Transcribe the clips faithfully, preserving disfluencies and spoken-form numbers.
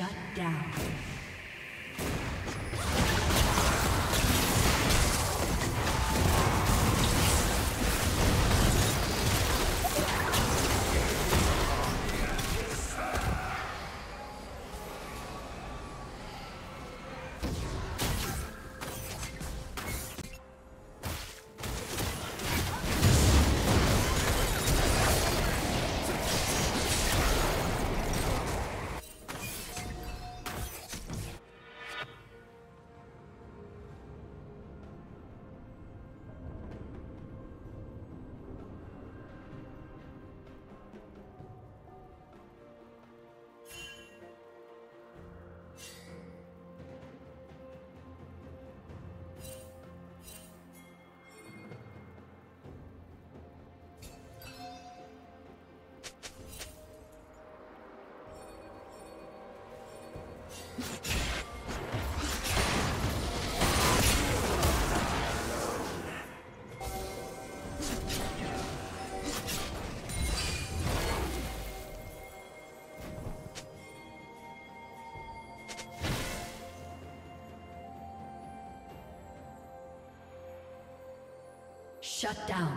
Shut down. Shut down.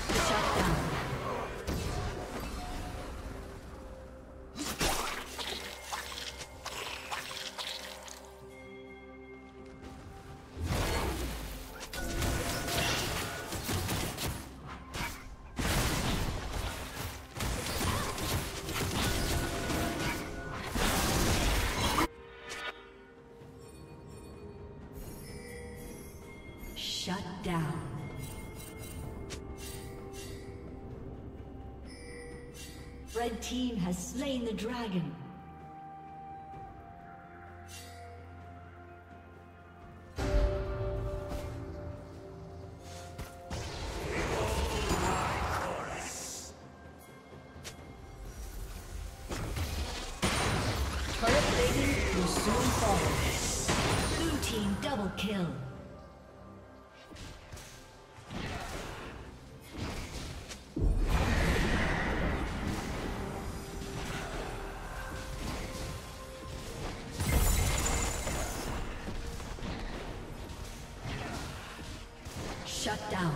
Shut down. Red team has slain the dragon. Turret plating will soon fall. Blue team double kill. Shut down.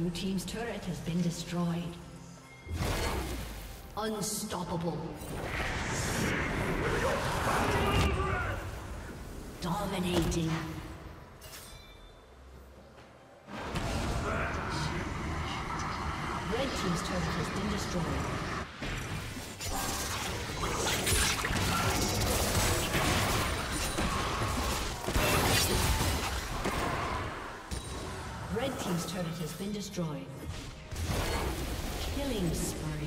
Blue team's turret has been destroyed. Unstoppable. Dominating. Red team's turret has been destroyed. Red team's turret has been destroyed. Killing spree.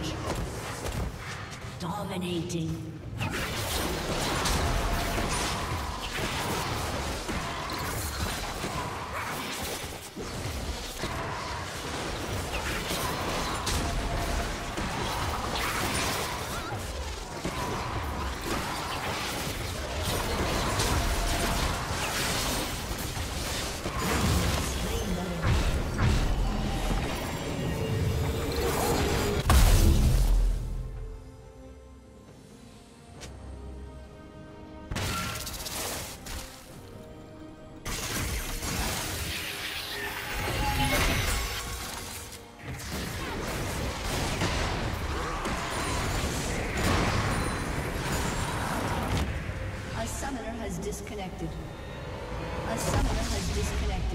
Rampage. Dominating. Disconnected. A summoner has disconnected.